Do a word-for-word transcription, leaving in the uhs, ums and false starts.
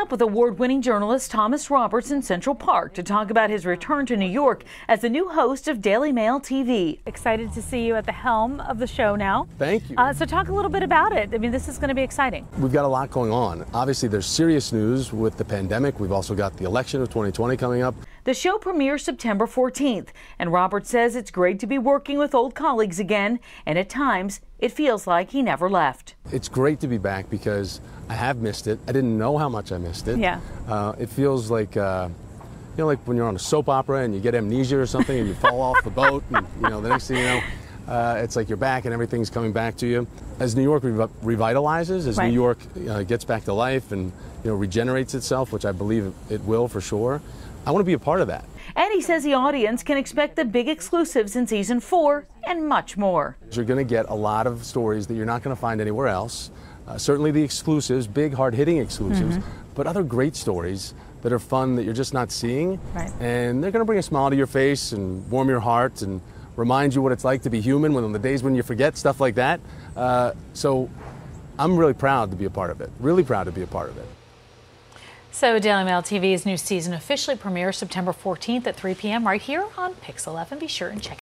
up with award-winning journalist Thomas Roberts in Central Park to talk about his return to New York as the new host of Daily Mail T V. Excited to see you at the helm of the show now. Thank you. Uh, so talk a little bit about it. I mean, this is going to be exciting. We've got a lot going on. Obviously, there's serious news with the pandemic. We've also got the election of twenty twenty coming up. The show premieres September fourteenth, and Roberts says it's great to be working with old colleagues again, and at times, it feels like he never left. It's great to be back because I have missed it. I didn't know how much I missed it. Yeah. Uh, it feels like, uh, you know, like when you're on a soap opera and you get amnesia or something and you fall off the boat and, you know, the next thing you know, uh, it's like you're back and everything's coming back to you. As New York rev revitalizes, as right. New York uh, gets back to life and, you know, regenerates itself, which I believe it will for sure, I want to be a part of that. And he says the audience can expect the big exclusives in season four and much more. You're going to get a lot of stories that you're not going to find anywhere else. Uh, certainly the exclusives, big hard-hitting exclusives, mm-hmm. but other great stories that are fun that you're just not seeing. Right. And they're going to bring a smile to your face and warm your heart and remind you what it's like to be human when on the days when you forget, stuff like that. Uh, so I'm really proud to be a part of it, really proud to be a part of it. So Daily Mail T V's new season officially premieres September fourteenth at three p m right here on PIX eleven. Be sure and check